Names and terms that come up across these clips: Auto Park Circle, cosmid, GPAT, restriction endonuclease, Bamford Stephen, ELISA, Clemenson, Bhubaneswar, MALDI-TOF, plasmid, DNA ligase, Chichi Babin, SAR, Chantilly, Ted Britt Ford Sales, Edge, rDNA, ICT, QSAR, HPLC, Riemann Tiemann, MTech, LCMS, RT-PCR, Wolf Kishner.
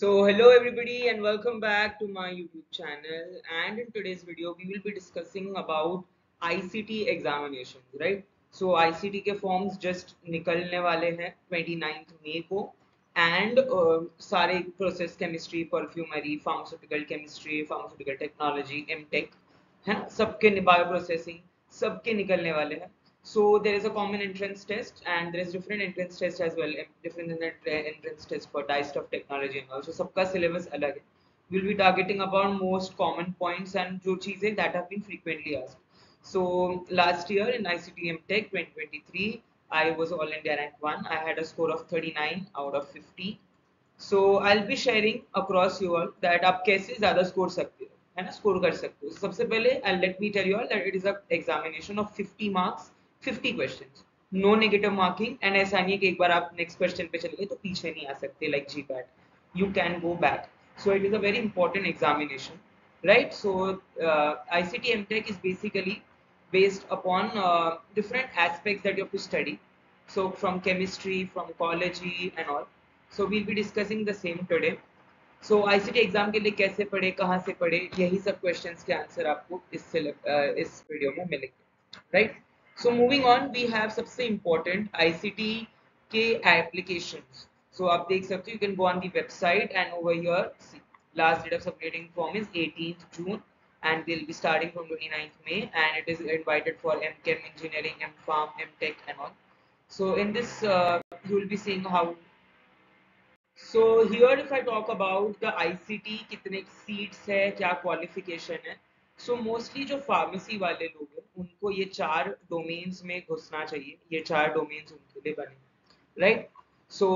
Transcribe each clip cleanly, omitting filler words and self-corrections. So hello everybody and welcome back to my YouTube channel, and in today's video we will be discussing about ICT examinations, right? So ICT के forms just निकलने वाले हैं 29th May को, and सारे process chemistry, perfumery, pharmaceutical chemistry, pharmaceutical technology, MTech हैं, सबके bioprocessing सबके निकलने वाले हैं. So there is a common entrance test and there is different entrance test as well, different entrance test for dyestuff technology and also सबका syllabus अलग है. We will be targeting about most common points and जो चीजें that have been frequently asked. So last year in ICT MTech 2023, I was All India Rank 1. I had a score of 39 out of 50. So I'll be sharing across you all that आप कैसे ज़्यादा score सकते हो, है ना, score कर सकते हो. सबसे पहले and let me tell you all that it is a examination of 50 marks, 50 questions, no negative marking, and ऐसा नहीं कि एक बार आप next question पे चले गए तो पीछे नहीं आ सकते like GPAT. You can go back. So it is a very important examination, right? So ICT MTech is basically based upon different aspects that you have to study, so from chemistry, from ecology and all. So we'll be discussing the same today. So ICT exam के लिए कैसे पढ़े, कहाँ से पढ़े, यही सब questions के answer आपको इस वीडियो में मिलेंगे, right? So moving on, we have सबसे important ICT के applications. So आप देख सकते हो, you can go on the website and over here see, last date of submitting form is 18th June, and we'll be starting from 29th May, and it is invited for MChem engineering, MPharm, MTech and all. So in this you will be seeing how. So here if I talk about the ICT, कितने seats है, क्या qualification है. So mostly जो pharmacy वाले लोग हैं उनको ये चार domains में घुसना चाहिए, ये चार domains उनके लिए बने, right? So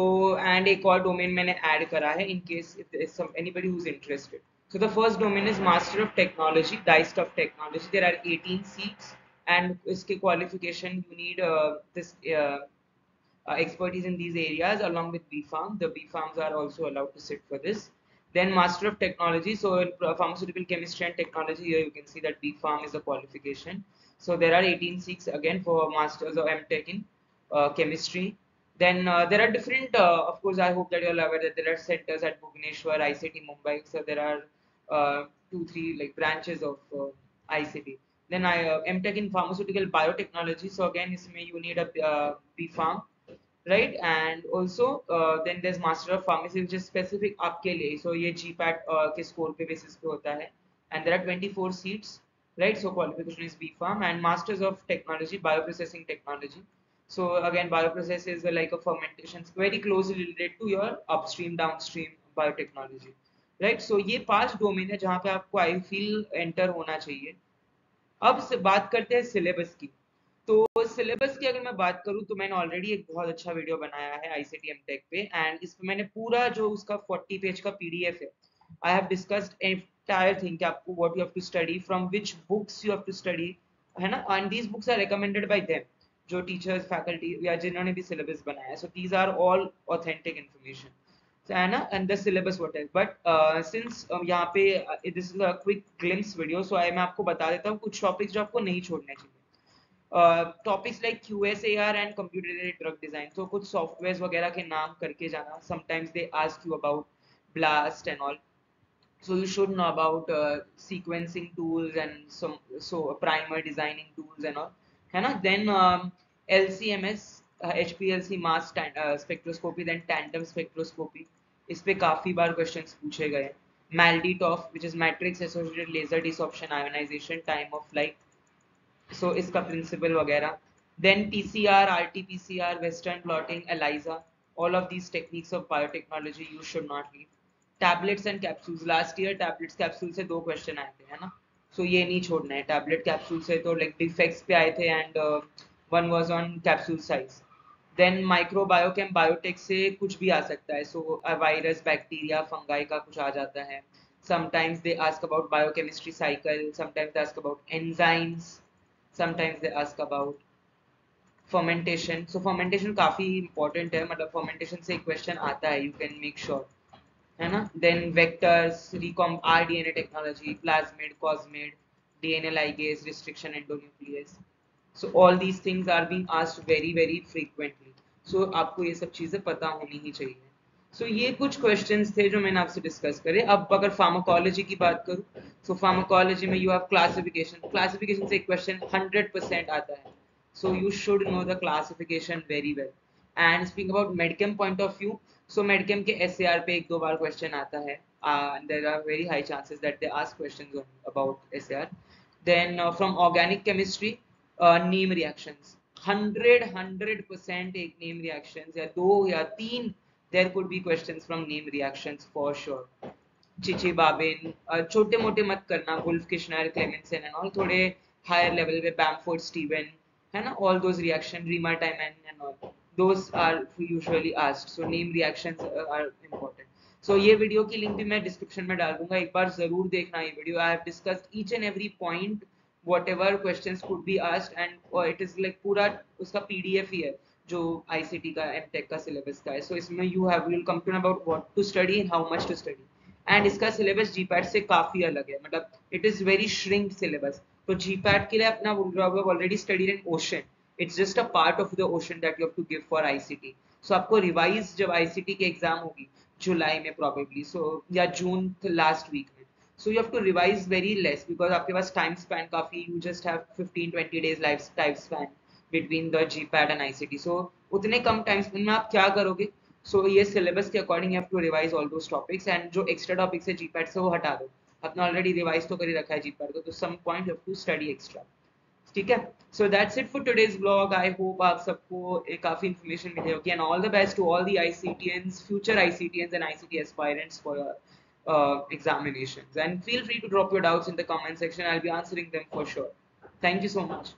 and एक और domain मैंने add करा है in case if there is some anybody who's interested. So the first domain is Master of Technology, dyestuff technology. There are 18 seats, and इसके qualification you need this expertise in these areas along with B-Pharm. The B-Pharms are also allowed to sit for this. Then Master of Technology, so in pharmaceutical chemistry and technology, here you can see that B-Pharm is a qualification. So there are 18 seats again for Masters of MTech in chemistry. Then there are different, of course, I hope that you are aware that there are centers at Bhubaneswar, ICT Mumbai. So there are 2-3 like branches of ICT. Then MTech in pharmaceutical biotechnology. So again, इसमें you need a B-Pharm, right? And also then there's Master of Pharmacy, which is specific आपके लिए. So ये GPAT के score पे basis पे होता है. And there are 24 seats, right? So qualification is B-Pharm and Masters of Technology, bioprocessing technology. So again, bioprocess is like a fermentation, very closely related to your upstream, downstream biotechnology, right? So ये पांच domain है जहाँ पे आपको I feel enter होना चाहिए. अब से बात करते हैं syllabus की. तो syllabus की अगर मैं बात करूँ तो मैंने already एक बहुत अच्छा video बनाया है ICT MTech पे, and इसमें मैंने पूरा जो उसका 40 page का PDF है, I have discussed entire thing कि आपको what you have to study, from which books you have to study, है ना, and these books are recommended by them. जो टीचर्स, फैकल्टी या जिन्होंने भी सिलेबस बनाया है, so these are all authentic information, है ना, and the syllabus what is. But since यहाँ पे this is a quick glimpse video, so मैं आपको बता देता हूँ कुछ टॉपिक्स जो आपको नहीं छोड़ने चाहिए. Topics like QSAR and computer drug design. So कुछ सॉफ्टवेयर वगैरह के नाम करके जाना. Sometimes they ask you about blast and all, so you should know about sequencing tools and some so primer designing tools and all, है ना. Then LCMS, HPLC, mass spectroscopy, then tandem spectroscopy, इस पे काफ़ी बार questions पूछे गए. MALDI-TOF, which is matrix associated laser desorption ionization time of flight, so इसका principle वगैरह. Then PCR, RT-PCR, western blotting, ELISA, all of these techniques of biotechnology you should not leave. Tablets and capsules, last year tablets capsule से 2 question आए थे, है ना. So ये नहीं छोड़ना है. टैबलेट कैप्सूल से तो लाइक डिफेक्ट्स पे आए थे, and one was on capsule size. Then micro biochem, biotech से कुछ भी आ सकता है. सो वायरस, बैक्टीरिया, फंगाई का कुछ आ जाता है. Sometimes they ask about biochemistry cycle, sometimes they ask about enzymes, sometimes they ask about fermentation. So fermentation काफ़ी इंपॉर्टेंट है, मतलब फर्मेंटेशन से एक क्वेश्चन आता है, यू कैन मेक श्योर, है ना. Then vectors, recom, rDNA technology, plasmid, cosmid, DNA ligase, restriction endonuclease. So all these things are being asked very very frequently. So आपको ये सब चीज़ें पता होनी ही चाहिए. सो ये कुछ क्वेश्चंस थे जो मैंने आपसे डिस्कस करे। अब अगर फार्माकोलॉजी की बात करूँ तो फार्माकोलॉजी में यू हैव क्लासिफिकेशन। क्लासिफिकेशन से एक क्वेश्चन 100% आता है, so you should know the classification very well. And speak about medchem point of view, so medchem के SAR पे एक दो बार क्वेश्चन आता है, there are very high chances that they ask questions about SAR। Then from organic chemistry name reactions, 100% एक name reactions या दो या तीन, there could be questions from name reactions for sure। Chichi Babin, छोटे मोटे मत करना, Wolf Kishner, Clemenson and all, थोड़े higher level पे Bamford Stephen है ना, all those reaction Riemann Tiemann and all, those are usually asked, so name reactions are important। So ये video की लिंक भी मैं डिस्क्रिप्शन में डाल दूंगा, एक बार जरूर देखना ये video. I have discussed each and every point, whatever questions could be asked and it is like पूरा उसका PDF ही है जो ICT का MTech का सिलेबस का है। सो इसमें you have will come to about what to study and how much to study. And इसका सिलेबस GPAT से काफी अलग है, मतलब it is very shrinked syllabus. तो GPAT के लिए अपना already studied in ocean, it's just a part of the ocean that you have to give for ICT। So आपको रिवाइज जब ICT की एग्जाम होगी जुलाई में प्रॉबेबली, सो या जून लास्ट वीक में, so you have to revise very less because आपके पास टाइम स्पैन काफी, you just have 15-20 days life time span between the GPAT and ICT। So उतने कम टाइम्स में आप क्या करोगे? सो ये सिलेबस के according you have to revise all those topics. And जो एक्स्ट्रा टॉपिक्स है GPAT से वो हटा दो, आपने ऑलरेडी रिवाइज तो कर ही रखा है GPAT को, तो some point you have to study extra, ठीक है। So that's it for today's blog. I hope आप सबको काफी इन्फॉर्मेशन मिली होगी। And all the best to all the ICTians, future ICTians and ICT aspirants for examinations. And feel free to drop your doubts in the comment section, I will be answering them for sure. Thank you so much.